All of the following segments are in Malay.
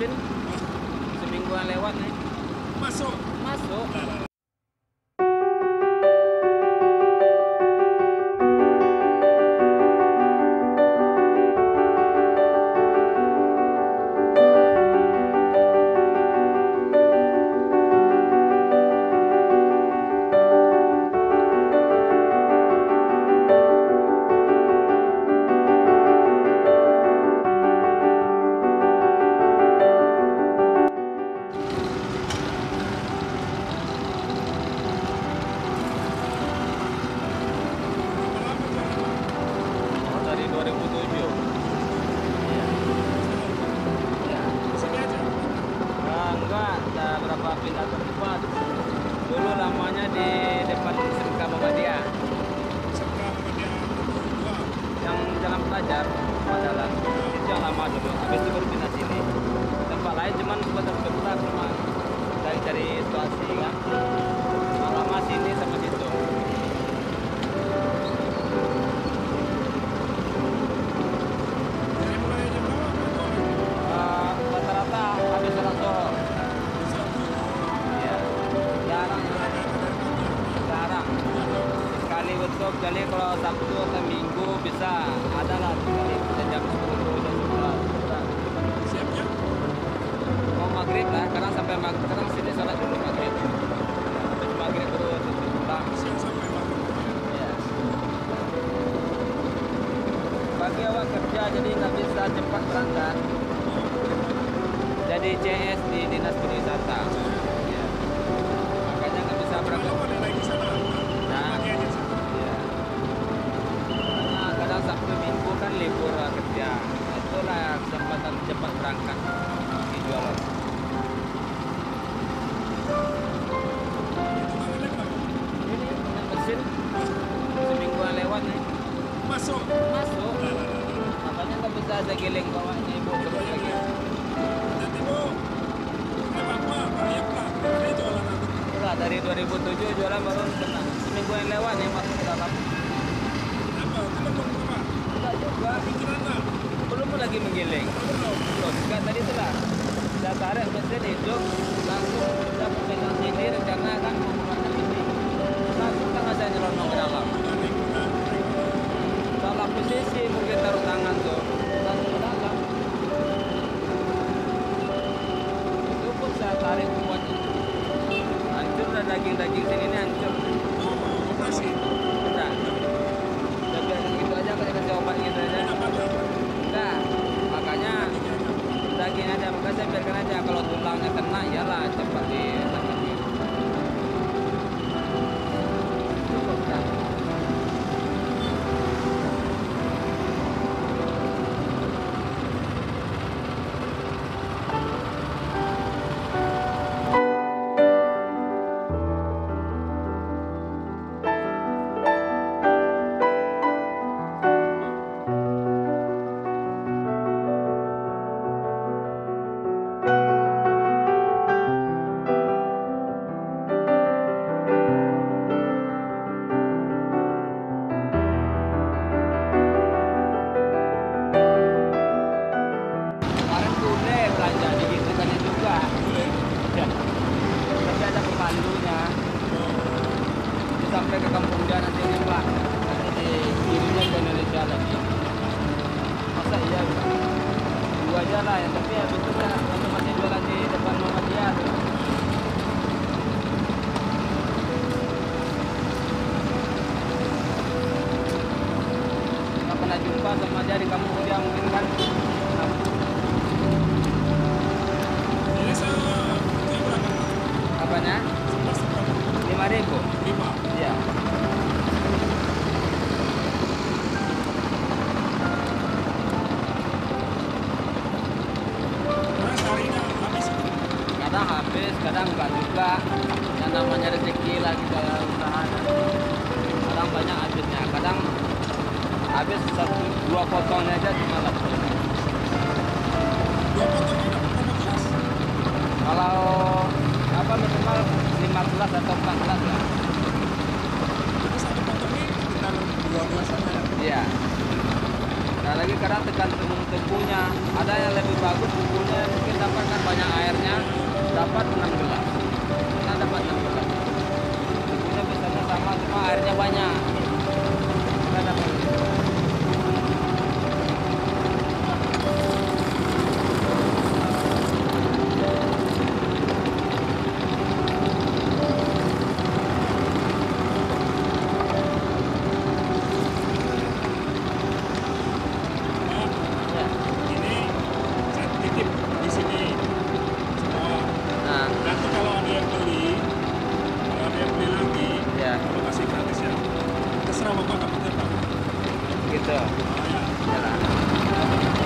sini semingguan lewat nih. Masuk. Dulu lamanya di depan SMK Muhammadiyah. SMK Muhammadiyah yang jalan pelajar, padahal itu yang lama dulu. Habis itu baru pindah sini. Tempat lain cuman sebentar cuma dari situasi kan. Lama sini sama situ. Rata-rata habis sholat zuhur. Kali kalau Sabtu atau Minggu bisa ada lah jam 10 siapnya mau maghrib lah, karena sampai sekarang sini sholat dulu maghrib. Habis maghrib terus pulang siang sampai maghrib. Pagi awal kerja jadi nggak bisa cepat berangkat. Jadi CS di Dinas Pariwisata. Ya. Makanya nggak bisa berangkat. Sabtu Minggu kan libur kerja, itulah kesempatan cepat berangkat di jualan. Ini mesin semingguan lewat nih. Masuk. Makanya nggak bisa ada giling bawahnya ibu terus lagi. Nanti bu, apa banyak lah dari jualan. Itulah dari 2007 jualan baru semingguan lewat nih masuk ke dalam. Belum lagi menggiling. Belum. Kan tadi telah saya tarik mesin itu langsung kita pegang sini rencana kan mengeluarkan ini. Langsung tangan saya nyelonong ke dalam. Salah posisi mungkin taruh tangan tuh. Langsung ke dalam. Itu pun saya tarik semuanya. Hancur dan daging-daging sini ini hancur. Sampai ke kampung dia nantinya Pak, nanti di kirinya ke Indonesia lagi. Masa iya Pak? Dua aja lah ya, tapi ya betulnya masih jualan di depan rumah dia tuh. Kita pernah jumpa sama dia di kampung dia mungkin kan. Ini sama berapa? Apanya? 5.000? 5? Iya. Mas harinya habis? Kadang habis, kadang enggak juga. Yang namanya rezeki lagi dalam usaha. Kadang banyak habisnya, kadang habis 1-2 potongnya aja cuma laku. 2 potongnya berapa belas? Kalau apa minimal 15 atau 14 lah. Itu satu potongnya sekitar 12-an ya? Iya. Nah lagi kadang tekan tepung-tepungnya. Ada yang lebih bagus tepungnya mungkin 16 karena banyak airnya dapat 16. Kita dapat 16. Kita bisa bersama, cuma airnya banyak. Kita dapat.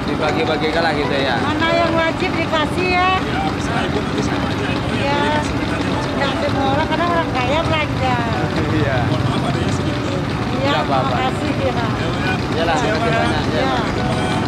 Dibagi-bagikan lah gitu ya. Mana yang wajib dikasih ya? Ya, misalnya ibu nanti sama aja. Iya. Tidak semua orang, kadang orang kaya belanja. Iya. Mohon maaf adanya segitu. Iya, terima kasih. Iya lah. Iya lah.